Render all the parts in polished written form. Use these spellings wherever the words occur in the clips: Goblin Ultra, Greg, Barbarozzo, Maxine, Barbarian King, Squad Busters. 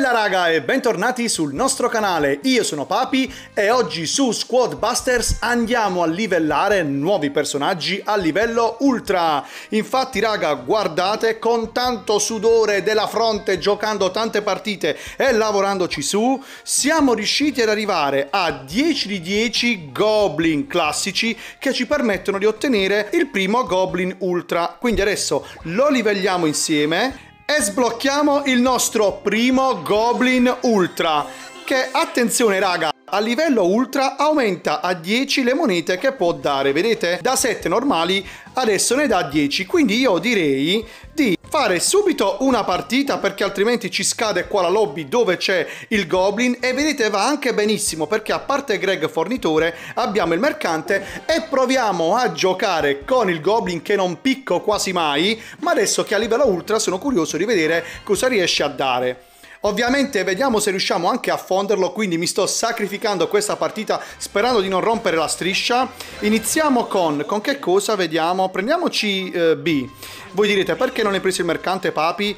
Bella raga e bentornati sul nostro canale, io sono Papi e oggi su Squad Busters andiamo a livellare nuovi personaggi a livello ultra. Infatti raga, guardate, con tanto sudore della fronte, giocando tante partite e lavorandoci su, siamo riusciti ad arrivare a 10 di 10 Goblin classici che ci permettono di ottenere il primo Goblin Ultra. Quindi adesso lo livelliamo insieme e sblocchiamo il nostro primo Goblin Ultra che, attenzione raga, a livello ultra aumenta a 10 le monete che può dare. Vedete? Da 7 normali adesso ne dà 10, quindi io direi di fare subito una partita perché altrimenti ci scade qua la lobby dove c'è il Goblin. E vedete, va anche benissimo perché a parte Greg fornitore abbiamo il mercante e proviamo a giocare con il Goblin che non picco quasi mai, ma adesso che a livello ultra sono curioso di vedere cosa riesce a dare. Ovviamente vediamo se riusciamo anche a fonderlo, quindi mi sto sacrificando questa partita sperando di non rompere la striscia. Iniziamo con che cosa? Vediamo, prendiamoci B. Voi direte, perché non hai preso il mercante Papi?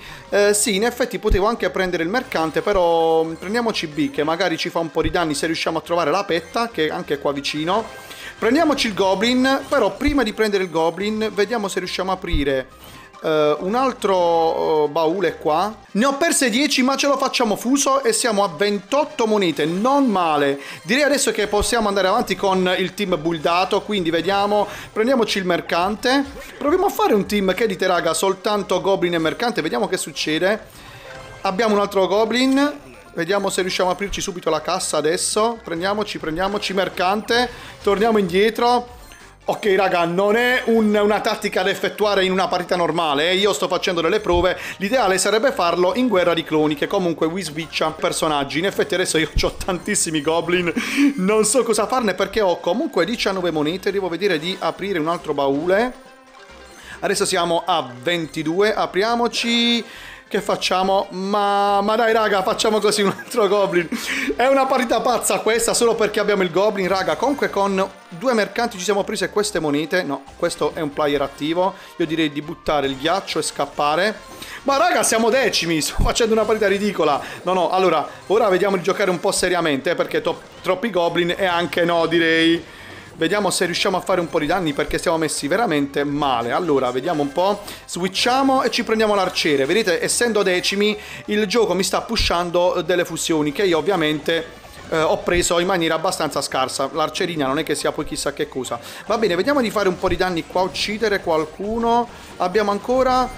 Sì, in effetti potevo anche prendere il mercante, però prendiamoci B che magari ci fa un po' di danni se riusciamo a trovare la petta, che è anche qua vicino. Prendiamoci il Goblin, però prima di prendere il Goblin vediamo se riusciamo a aprire un altro baule qua. Ne ho perse 10 ma ce lo facciamo fuso e siamo a 28 monete, non male. Direi adesso che possiamo andare avanti con il team buildato, quindi vediamo, prendiamoci il mercante. Proviamo a fare un team, che dite raga, soltanto Goblin e mercante, vediamo che succede. Abbiamo un altro Goblin, vediamo se riusciamo a aprirci subito la cassa adesso. Prendiamoci mercante, torniamo indietro. Ok raga, non è una tattica da effettuare in una partita normale, io sto facendo delle prove, l'ideale sarebbe farlo in guerra di cloni che comunque we switcha personaggi. In effetti adesso io ho tantissimi Goblin, non so cosa farne perché ho comunque 19 monete, devo vedere di aprire un altro baule. Adesso siamo a 22, apriamoci. Che facciamo? Ma dai raga, facciamo così, un altro Goblin. È una partita pazza questa solo perché abbiamo il Goblin raga. Comunque con 2 mercanti ci siamo prese queste monete. No, questo è un player attivo, io direi di buttare il ghiaccio e scappare. Ma raga, siamo decimi, sto facendo una partita ridicola. No, allora ora vediamo di giocare un po' seriamente perché troppi Goblin e anche no, direi. Vediamo se riusciamo a fare un po' di danni perché siamo messi veramente male. Allora, vediamo un po'. Switchiamo e ci prendiamo l'arciere. Vedete, essendo decimi, il gioco mi sta pushando delle fusioni che io ovviamente ho preso in maniera abbastanza scarsa. L'arcerina non è che sia poi chissà che cosa. Va bene, vediamo di fare un po' di danni qua, uccidere qualcuno. Abbiamo ancora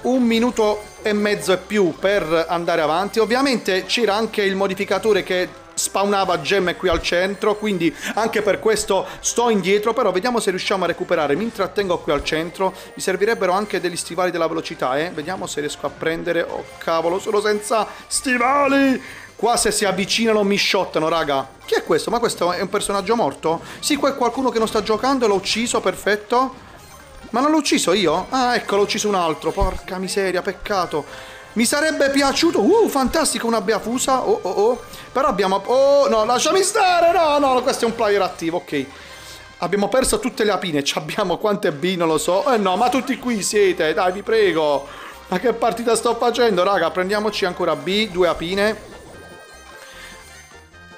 un minuto e mezzo e più per andare avanti. Ovviamente c'era anche il modificatore che spawnava gemme qui al centro, quindi anche per questo sto indietro, però vediamo se riusciamo a recuperare. Mi intrattengo qui al centro, mi servirebbero anche degli stivali della velocità, vediamo se riesco a prendere. Oh cavolo, sono senza stivali qua, se si avvicinano mi shottano raga. Chi è questo? Ma questo è un personaggio morto? Sì, qua è qualcuno che non sta giocando, l'ho ucciso, perfetto. Ma non l'ho ucciso io? Ah ecco, l'ho ucciso un altro, porca miseria, peccato. Mi sarebbe piaciuto, fantastico, una bea fusa, però abbiamo, no, lasciami stare, no, questo è un player attivo, ok. Abbiamo perso tutte le apine, abbiamo quante B, non lo so, no, ma tutti qui siete, dai, vi prego. Ma che partita sto facendo, raga, prendiamoci ancora B, 2 apine.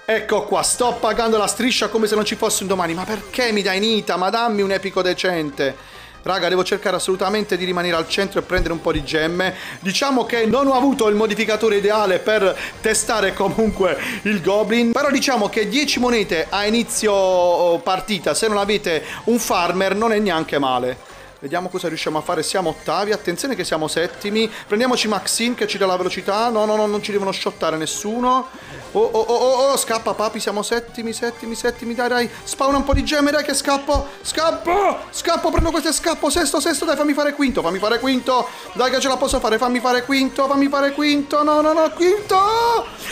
Ecco qua, sto pagando la striscia come se non ci fosse un domani, ma perché mi dai Nita, ma dammi un epico decente. Raga, devo cercare assolutamente di rimanere al centro e prendere un po' di gemme. Diciamo che non ho avuto il modificatore ideale per testare comunque il Goblin, però diciamo che 10 monete a inizio partita, se non avete un farmer, non è neanche male. Vediamo cosa riusciamo a fare, siamo ottavi, attenzione che siamo settimi. Prendiamoci Maxine che ci dà la velocità, no, non ci devono shottare nessuno. Scappa Papi, siamo settimi, dai, spawna un po' di gemme, dai che scappo, prendo questo e scappo, sesto, dai fammi fare quinto, dai che ce la posso fare, fammi fare quinto, no, quinto,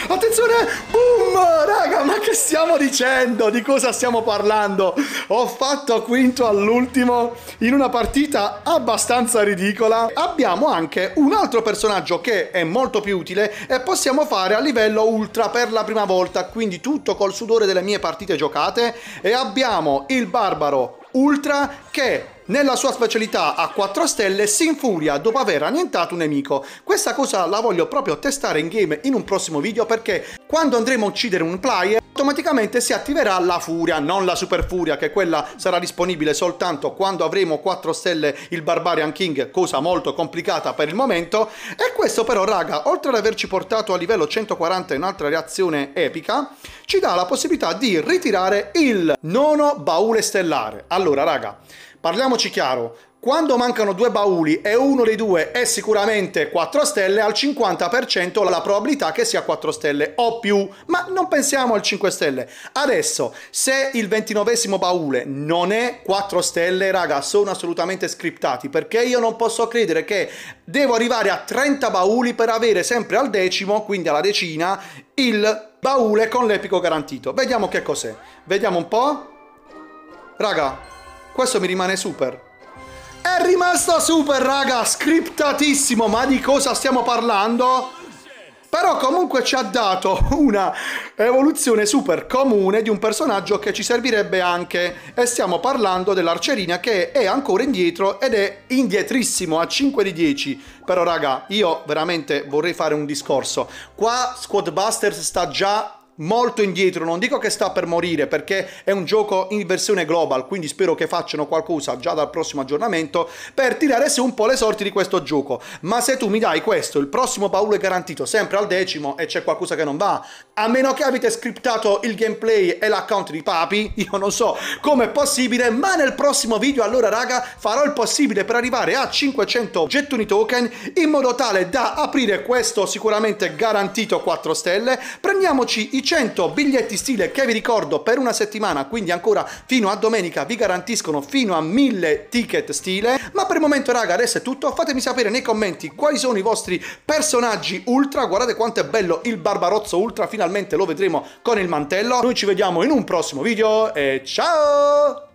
attenzione, boom, raga, ma che stiamo dicendo, di cosa stiamo parlando? Ho fatto quinto all'ultimo in una partita abbastanza ridicola. Abbiamo anche un altro personaggio che è molto più utile e possiamo fare a livello ultra per la prima volta, quindi tutto col sudore delle mie partite giocate, e abbiamo il Barbaro Ultra che Nella sua specialità a 4 stelle si infuria dopo aver annientato un nemico. Questa cosa la voglio proprio testare in game in un prossimo video, perché quando andremo a uccidere un player automaticamente si attiverà la furia, non la super furia, che quella sarà disponibile soltanto quando avremo 4 stelle il Barbarian King, cosa molto complicata per il momento. E questo però, raga, oltre ad averci portato a livello 140 un'altra reazione epica, ci dà la possibilità di ritirare il nono baule stellare. Allora raga, parliamoci chiaro, quando mancano 2 bauli e uno dei due è sicuramente 4 stelle, al 50% la probabilità che sia 4 stelle o più, ma non pensiamo al 5 stelle. Adesso, se il 29esimo baule non è 4 stelle, raga, sono assolutamente scriptati, perché io non posso credere che devo arrivare a 30 bauli per avere sempre al decimo, quindi alla decina, il baule con l'epico garantito. Vediamo che cos'è, vediamo un po'. Raga, questo mi rimane super. È rimasto super, raga, scriptatissimo, ma di cosa stiamo parlando? Però comunque ci ha dato una evoluzione super comune di un personaggio che ci servirebbe anche, e stiamo parlando dell'arcerina, che è ancora indietro ed è indietrissimo a 5 di 10. Però raga, io veramente vorrei fare un discorso. Qua Squad Busters sta già molto indietro, non dico che sta per morire perché è un gioco in versione global, quindi spero che facciano qualcosa già dal prossimo aggiornamento per tirare su un po' le sorti di questo gioco. Ma se tu mi dai questo, il prossimo baule è garantito sempre al decimo, e c'è qualcosa che non va, a meno che avete scriptato il gameplay e l'account di Papi, io non so com'è possibile. Ma nel prossimo video allora raga farò il possibile per arrivare a 500 gettoni token, in modo tale da aprire questo sicuramente garantito 4 stelle. Prendiamoci i 100 biglietti stile, che vi ricordo per una settimana, quindi ancora fino a domenica vi garantiscono fino a 1000 ticket stile. Ma per il momento raga adesso è tutto, fatemi sapere nei commenti quali sono i vostri personaggi ultra. Guardate quanto è bello il Barbarozzo ultra, finalmente lo vedremo con il mantello. Noi ci vediamo in un prossimo video e ciao!